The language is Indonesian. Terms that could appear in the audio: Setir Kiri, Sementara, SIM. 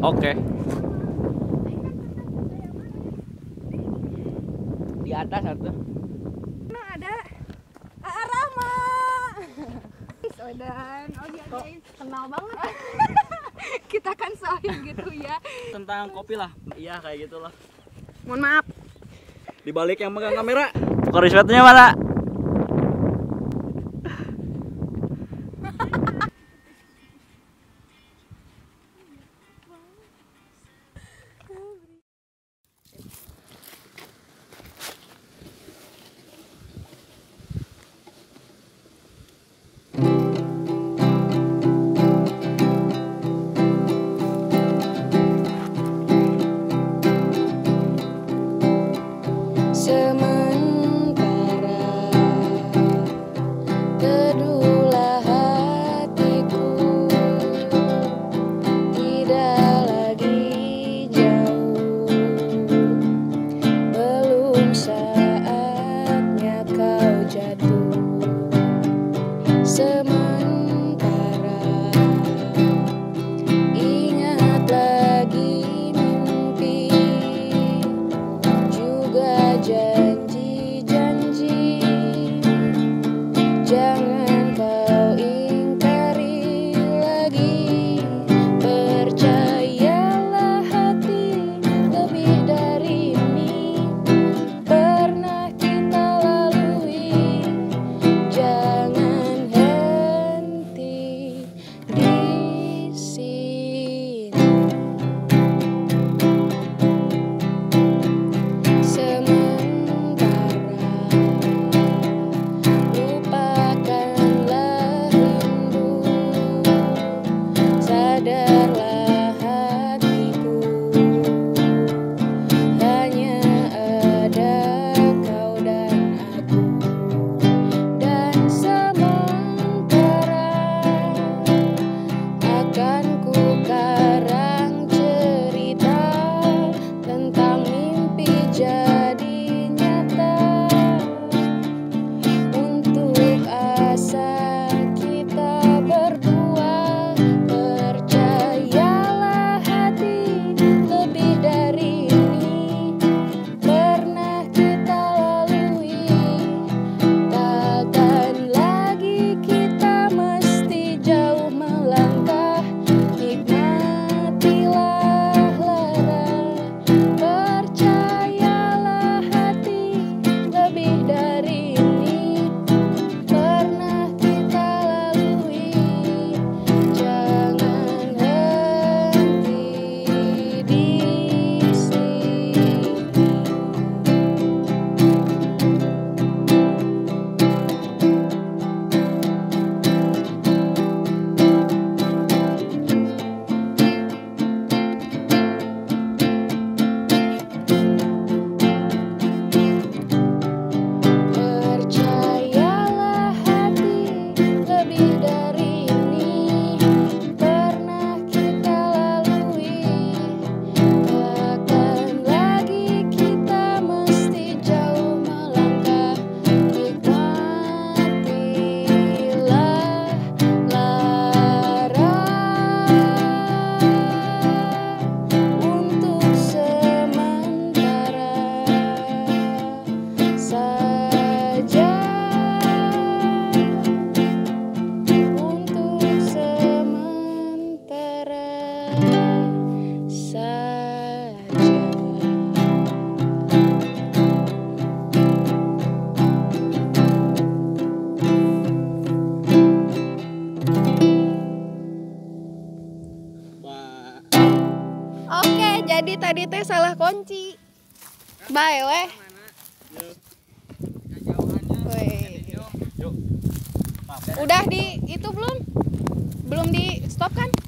Oke. Di atas satu. Nah, ada Arama. Sodan, oh dia kenal banget. Kita kan sohib gitu ya. Tentang kopi lah. Iya kayak gitulah. Mohon maaf. Di balik yang megang kamera. Buka riswetnya mana? Sementara teduhlah hatiku, tidak lagi jauh, belum saatnya kau jatuh. Sementara ingat lagi mimpi, juga janji-janji, jangan kau ingkari lagi. Percayalah hati lebih dari ini, pernah kita lalui, jangan henti di sini. Sadarlah hatiku, hanya ada kau dan aku. Dan sementara akan ku karang cerita tentang mimpi jadi nyata, untuk asa kita berdua. Jadi tadi teh salah kunci. Bye weh. Udah di itu belum? Belum di stop kan?